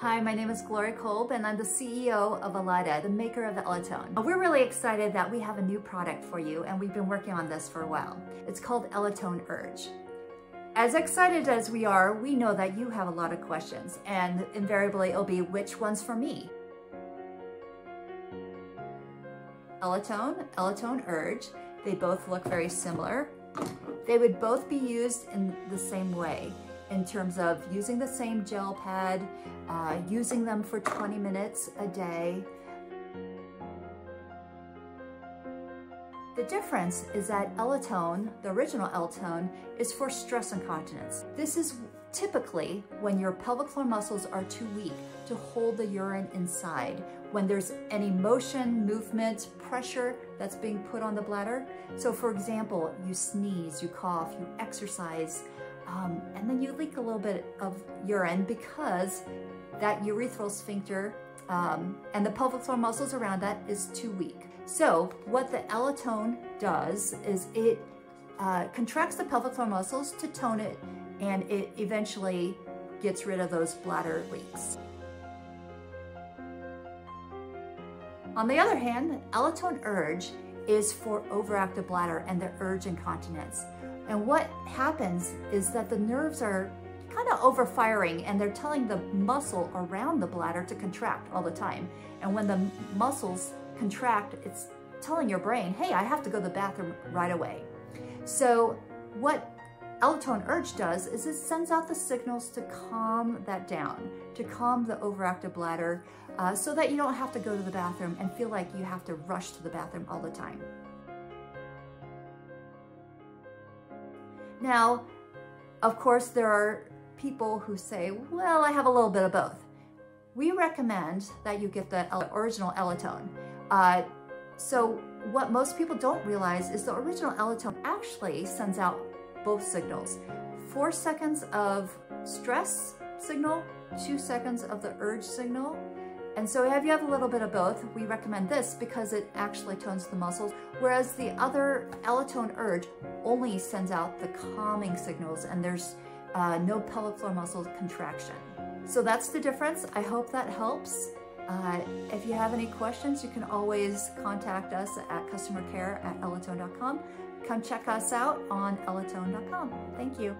Hi, my name is Gloria Kolb and I'm the CEO of Elidah, the maker of the ELITONE. We're really excited that we have a new product for you and we've been working on this for a while. It's called ELITONE Urge. As excited as we are, we know that you have a lot of questions and invariably it'll be, which one's for me? ELITONE, ELITONE Urge, they both look very similar. They would both be used in the same way, in terms of using the same gel pad, using them for 20 minutes a day. The difference is that ELITONE, the original ELITONE, is for stress incontinence. This is typically when your pelvic floor muscles are too weak to hold the urine inside, when there's any motion, movement, pressure that's being put on the bladder. So for example, you sneeze, you cough, you exercise, and then you leak a little bit of urine because that urethral sphincter and the pelvic floor muscles around that is too weak. So what the ELITONE does is it contracts the pelvic floor muscles to tone it, and it eventually gets rid of those bladder leaks. On the other hand, ELITONE Urge is for overactive bladder and the urge incontinence. And what happens is that the nerves are kind of overfiring and they're telling the muscle around the bladder to contract all the time. And when the muscles contract, it's telling your brain, hey, I have to go to the bathroom right away. So what ELITONE Urge does is it sends out the signals to calm that down, to calm the overactive bladder so that you don't have to go to the bathroom and feel like you have to rush to the bathroom all the time. Now, of course, there are people who say, well, I have a little bit of both. We recommend that you get the original ELITONE. So what most people don't realize is the original ELITONE actually sends out both signals. 4 seconds of stress signal, 2 seconds of the urge signal. And so if you have a little bit of both, we recommend this because it actually tones the muscles, whereas the other ELITONE Urge only sends out the calming signals and there's no pelvic floor muscle contraction. So that's the difference. I hope that helps. If you have any questions, you can always contact us at customercare@elitone.com. Come check us out on elitone.com. Thank you.